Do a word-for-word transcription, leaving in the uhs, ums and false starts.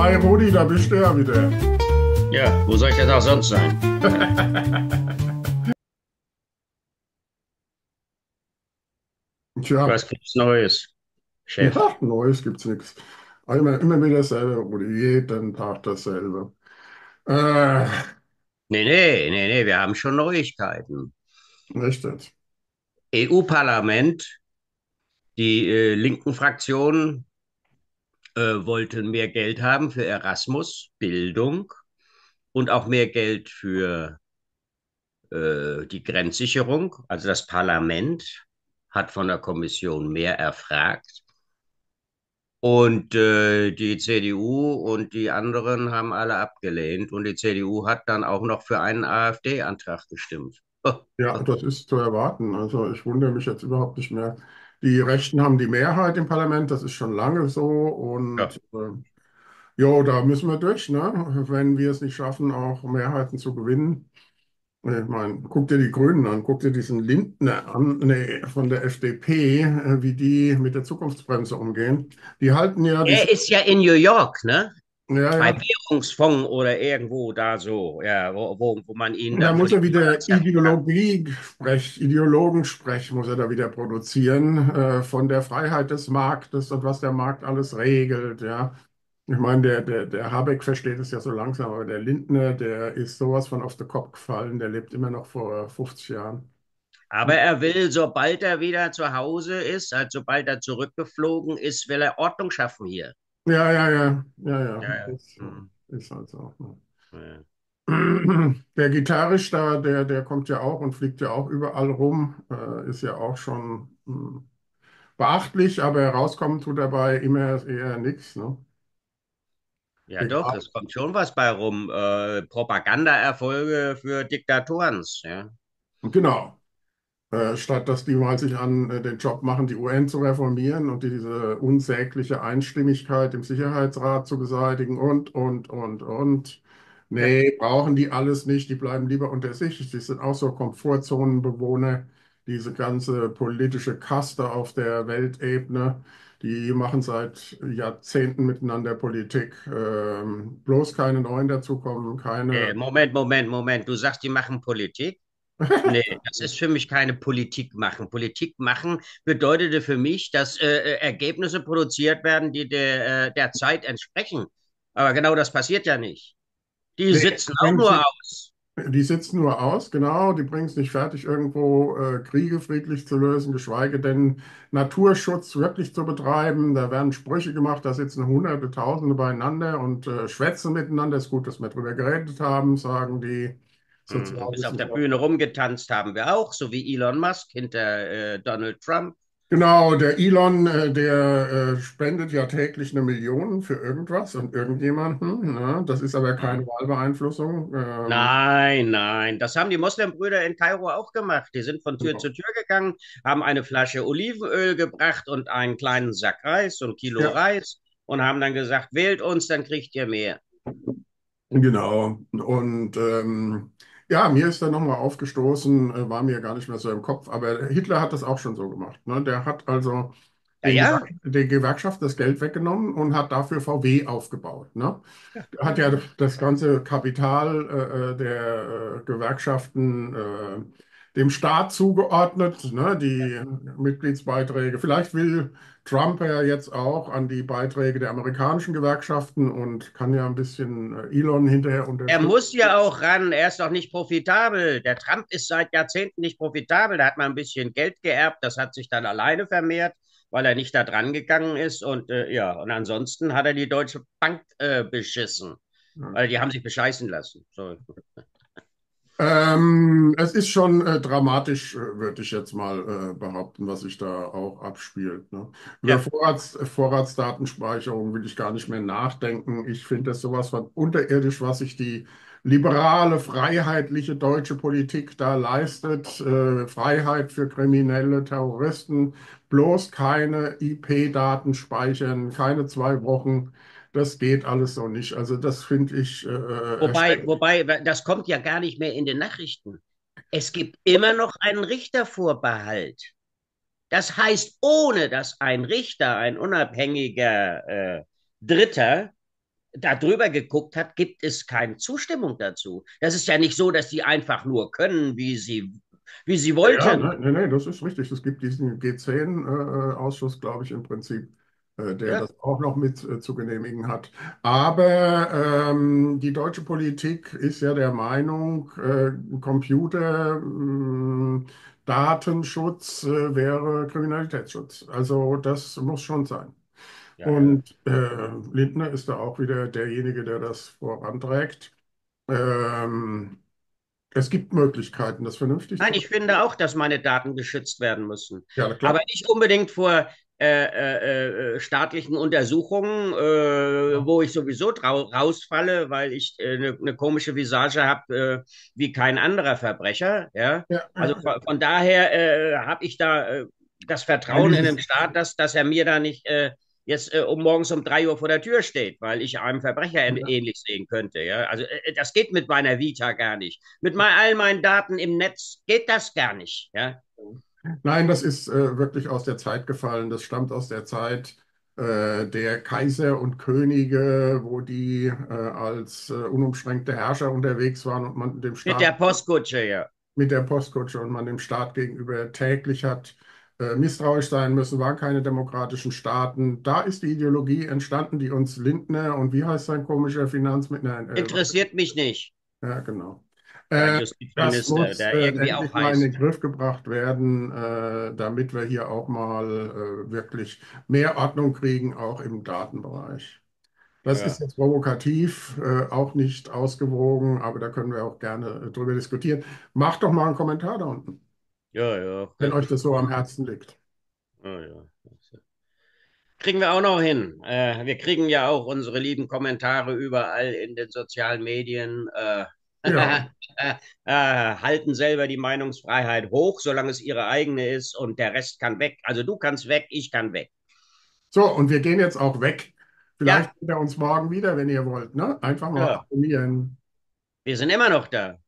Hi Rudi, da bist du ja wieder. Ja, wo soll ich denn auch sonst sein? Tja. Was gibt's Neues, Chef? Ja, Neues gibt's nichts. Immer, immer wieder dasselbe, Rudi, jeden Tag dasselbe. Äh, Nee, nee, nee, nee, wir haben schon Neuigkeiten. Richtig. E U-Parlament, die äh, linken Fraktionen äh, wollten mehr Geld haben für Erasmus, Bildung und auch mehr Geld für äh, die Grenzsicherung. Also das Parlament hat von der Kommission mehr erfragt. Und äh, die C D U und die anderen haben alle abgelehnt. Und die C D U hat dann auch noch für einen AfD-Antrag gestimmt. Ja, das ist zu erwarten. Also ich wundere mich jetzt überhaupt nicht mehr. Die Rechten haben die Mehrheit im Parlament, das ist schon lange so. Ja. Und ähm, jo, da müssen wir durch, ne? Wenn wir es nicht schaffen, auch Mehrheiten zu gewinnen. Ich meine, guck dir die Grünen an, guck dir diesen Lindner an, nee, von der F D P, äh, wie die mit der Zukunftsbremse umgehen. Die halten ja die, Er ist ja in New York, ne? ja, Bei ja, Währungsfonds oder irgendwo da so, ja, wo, wo, wo man ihn da dann muss durch er die wieder Wand zappen kann. Ideologie-Sprech, Ideologensprech muss er da wieder produzieren, äh, von der Freiheit des Marktes und was der Markt alles regelt, ja. Ich meine, der, der, der Habeck versteht es ja so langsam, aber der Lindner, der ist sowas von auf den Kopf gefallen, der lebt immer noch vor fünfzig Jahren. Aber er will, sobald er wieder zu Hause ist, also sobald er zurückgeflogen ist, will er Ordnung schaffen hier. Ja, ja, ja, ja, ja, Ja, ja. das Hm. ist halt so. Ne? Ja. Der Gitarrist da, der, der kommt ja auch und fliegt ja auch überall rum, äh, ist ja auch schon mh, beachtlich, aber herauskommen tut dabei immer eher nichts, ne? Ja doch, Egal. es kommt schon was bei rum. Äh, Propagandaerfolge für Diktatoren. Ja. Genau. Äh, statt dass die mal sich an äh, den Job machen, die U N zu reformieren und diese unsägliche Einstimmigkeit im Sicherheitsrat zu beseitigen und, und, und, und. Ja. Nee, brauchen die alles nicht, die bleiben lieber unter sich. Die sind auch so Komfortzonenbewohner, diese ganze politische Kaste auf der Weltebene. Die machen seit Jahrzehnten miteinander Politik. Ähm, bloß keine neuen dazukommen, keine. Äh, Moment, Moment, Moment. Du sagst, die machen Politik? Nee, das ist für mich keine Politik machen. Politik machen bedeutete für mich, dass äh, äh, Ergebnisse produziert werden, die der, äh, der Zeit entsprechen. Aber genau das passiert ja nicht. Die Nee, sitzen auch bringen nur sie, aus. die sitzen nur aus, genau, die bringen es nicht fertig, irgendwo äh, Kriege friedlich zu lösen, geschweige denn Naturschutz wirklich zu betreiben. Da werden Sprüche gemacht, da sitzen Hunderte, Tausende beieinander und äh, schwätzen miteinander. Ist gut, dass wir drüber geredet haben, sagen die Hm. Bis auf der Sozialwissenschaftler. Bühne rumgetanzt haben wir auch, so wie Elon Musk hinter äh, Donald Trump. Genau, der Elon, äh, der äh, spendet ja täglich eine Million für irgendwas und irgendjemanden. Ne? Das ist aber keine Hm. Wahlbeeinflussung. Ähm, Nein, nein, das haben die Muslimbrüder in Kairo auch gemacht. Die sind von Tür zu Tür gegangen, haben eine Flasche Olivenöl gebracht und einen kleinen Sack Reis und Kilo ja, Reis und haben dann gesagt, wählt uns, dann kriegt ihr mehr. Genau. Und ähm, ja, mir ist dann nochmal aufgestoßen, äh, war mir gar nicht mehr so im Kopf, aber Hitler hat das auch schon so gemacht. Ne? Der hat also Ja, den, Gewer ja, den Gewerkschaften das Geld weggenommen und hat dafür V W aufgebaut. Ne? Der hat ja das ganze Kapital äh, äh, der äh, Gewerkschaften äh, dem Staat zugeordnet, ne? ja, Die Mitgliedsbeiträge. Vielleicht will Trump ja jetzt auch an die Beiträge der amerikanischen Gewerkschaften und kann ja ein bisschen äh, Elon hinterher Er unterstützen. muss ja auch ran, er ist doch nicht profitabel. Der Trump ist seit Jahrzehnten nicht profitabel. Da hat man ein bisschen Geld geerbt, das hat sich dann alleine vermehrt, weil er nicht da dran gegangen ist. Und äh, ja, und ansonsten hat er die Deutsche Bank äh, beschissen. Ja. Weil die haben sich bescheißen lassen. So. Ähm, es ist schon äh, dramatisch, äh, würde ich jetzt mal äh, behaupten, was sich da auch abspielt. Ne? Über Ja, Vorrats Vorratsdatenspeicherung will ich gar nicht mehr nachdenken. Ich finde das sowas von unterirdisch, was sich die liberale, freiheitliche deutsche Politik da leistet. Äh, Freiheit für kriminelle Terroristen, bloß keine I P-Daten speichern, keine zwei Wochen. Das geht alles so nicht. Also das finde ich äh, wobei, erschreckend. wobei, das kommt ja gar nicht mehr in den Nachrichten. Es gibt immer noch einen Richtervorbehalt. Das heißt, ohne dass ein Richter, ein unabhängiger äh, Dritter darüber geguckt hat, gibt es keine Zustimmung dazu. Das ist ja nicht so, dass die einfach nur können, wie sie, wie sie wollten. Ja, nein, nein, nein, das ist richtig. Es gibt diesen G zehn Ausschuss, glaube ich, im Prinzip, der ja. das auch noch mit äh, zu genehmigen hat. Aber ähm, die deutsche Politik ist ja der Meinung, äh, Computer, äh, Datenschutz äh, wäre Kriminalitätsschutz. Also das muss schon sein. Ja, Und äh, Lindner ist da auch wieder derjenige, der das voranträgt. Ähm, Es gibt Möglichkeiten, das vernünftig zu machen. Nein, ich finde auch, dass meine Daten geschützt werden müssen. Ja, klar. Aber nicht unbedingt vor äh, äh, staatlichen Untersuchungen, äh, ja. wo ich sowieso rausfalle, weil ich eine äh, ne komische Visage habe, äh, wie kein anderer Verbrecher. Ja? Ja. Also von, von daher äh, habe ich da äh, das Vertrauen ja, in den Staat, dass, dass er mir da nicht äh, jetzt äh, um morgens um drei Uhr vor der Tür steht, weil ich einem Verbrecher ja. ähnlich sehen könnte. Ja? Also äh, das geht mit meiner Vita gar nicht. Mit mein, all meinen Daten im Netz geht das gar nicht. Ja? Nein, das ist äh, wirklich aus der Zeit gefallen. Das stammt aus der Zeit äh, der Kaiser und Könige, wo die äh, als äh, unumschränkte Herrscher unterwegs waren und man dem Staat... Mit der Postkutsche, ja. Mit der Postkutsche und man dem Staat gegenüber täglich hat misstrauisch sein müssen, waren keine demokratischen Staaten. Da ist die Ideologie entstanden, die uns Lindner und wie heißt sein komischer Finanzminister? Äh, Interessiert mich nicht. Ja, genau. Äh, das muss äh, irgendwie auch mal in den Griff gebracht werden, äh, damit wir hier auch mal äh, wirklich mehr Ordnung kriegen, auch im Datenbereich. Das ja. ist jetzt provokativ, äh, auch nicht ausgewogen, aber da können wir auch gerne drüber diskutieren. Macht doch mal einen Kommentar da unten. Ja, ja. Wenn euch das so am Herzen liegt. Ja, ja. Kriegen wir auch noch hin. Äh, wir kriegen ja auch unsere lieben Kommentare überall in den sozialen Medien. Äh, ja. äh, äh, halten selber die Meinungsfreiheit hoch, solange es ihre eigene ist und der Rest kann weg. Also du kannst weg, ich kann weg. So, und wir gehen jetzt auch weg. Vielleicht ja. sehen wir uns morgen wieder, wenn ihr wollt. Ne? Einfach mal ja. abonnieren. Wir sind immer noch da.